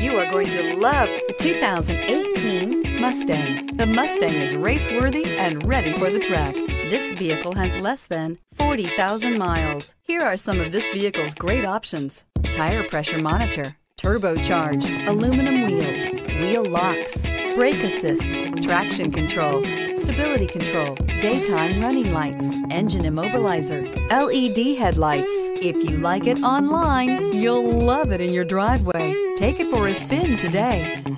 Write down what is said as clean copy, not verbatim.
You are going to love the 2018 Mustang. The Mustang is race-worthy and ready for the track. This vehicle has less than 40,000 miles. Here are some of this vehicle's great options: tire pressure monitor, turbocharged, aluminum wheels, wheel locks, brake assist, traction control, stability control, daytime running lights, engine immobilizer, LED headlights. If you like it online, you'll love it in your driveway. Take it for a spin today.